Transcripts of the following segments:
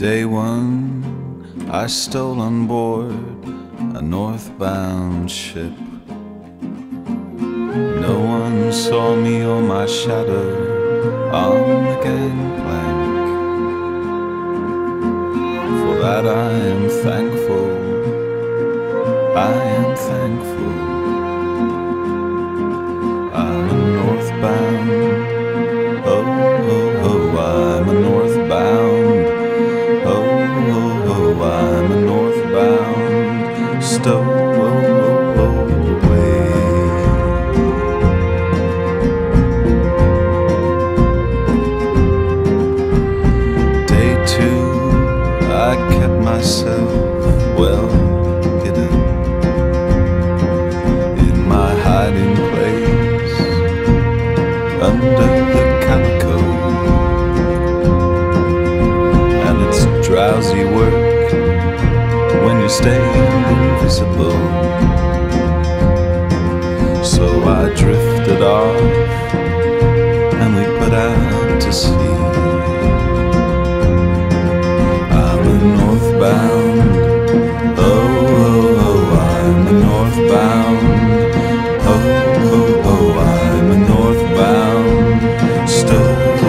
Day one, I stole on board a northbound ship. No one saw me or my shadow on the gangplank. For that I am thankful, I am thankful. I'm a northbound, oh, oh, oh, I'm a northbound, oh, oh, oh, I'm a northbound, stowaway. I kept myself well hidden in my hiding place under the calico, and it's drowsy work when you're staying invisible. So I drifted off and we put out to sea. Northbound, oh, oh, oh, I'm a northbound, oh, oh, oh, I'm a northbound, stowaway.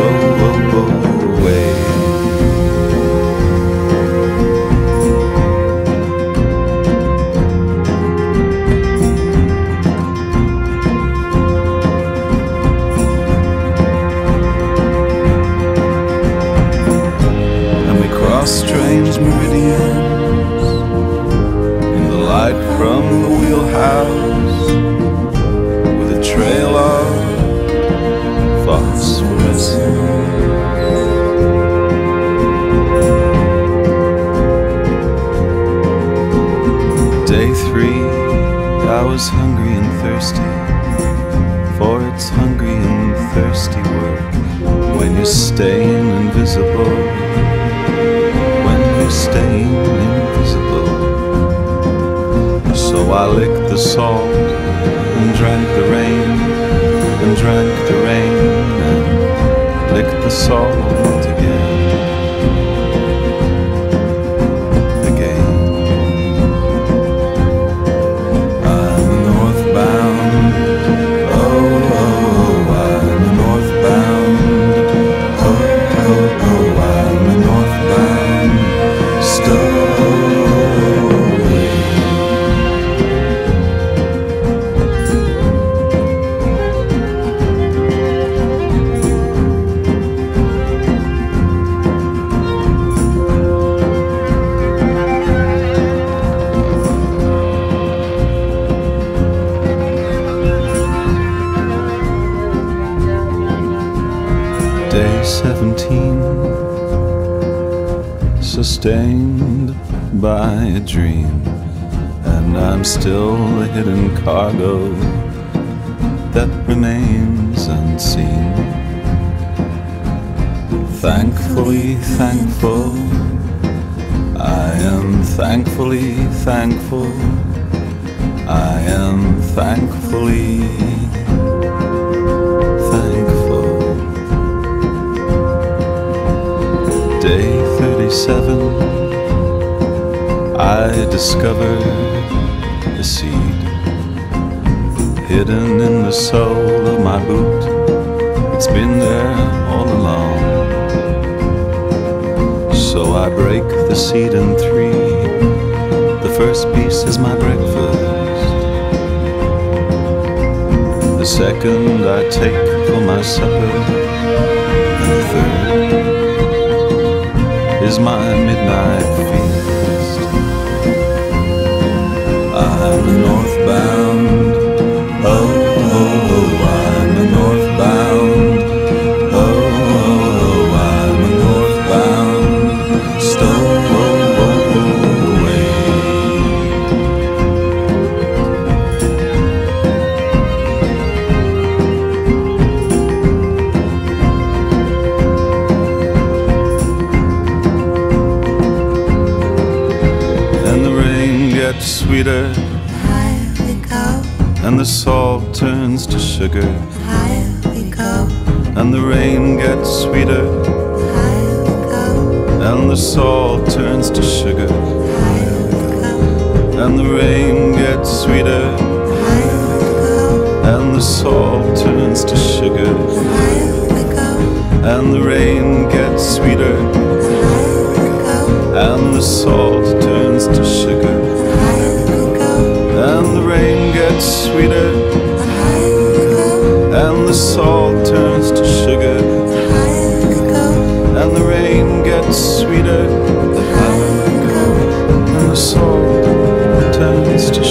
Strange meridians in the light from the wheelhouse, with a trail of thoughts were missing. Day three, I was hungry and thirsty, for it's hungry and thirsty work when you're staying invisible. Staying invisible. So I licked the salt and drank the rain, and drank the rain, and licked the salt again, again. I'm northbound, oh, oh, oh, I'm northbound, oh, oh, oh, I'm northbound. Day 17, sustained by a dream, and I'm still the hidden cargo that remains unseen. Thankfully thankful, I am thankfully thankful, I am thankfully thankful. Day 37, I discovered the seed hidden in the sole of my boot. It's been there all along. So I break the seed in three. The first piece is my breakfast, the second I take for my supper, and the third is my midnight feast. I'm a northbound, oh, oh, oh, I'm a northbound, oh, oh, oh, I'm a northbound, sweeter, higher we go, and the salt turns to sugar, higher we go, and the rain gets sweeter, higher we go, and the salt turns to sugar. And the rain gets sweeter, and the salt turns to sugar. And the rain gets sweeter, and the salt turns to sugar. And the rain gets sweeter, and the salt turns to sugar. And the rain gets sweeter, and the salt turns to sugar.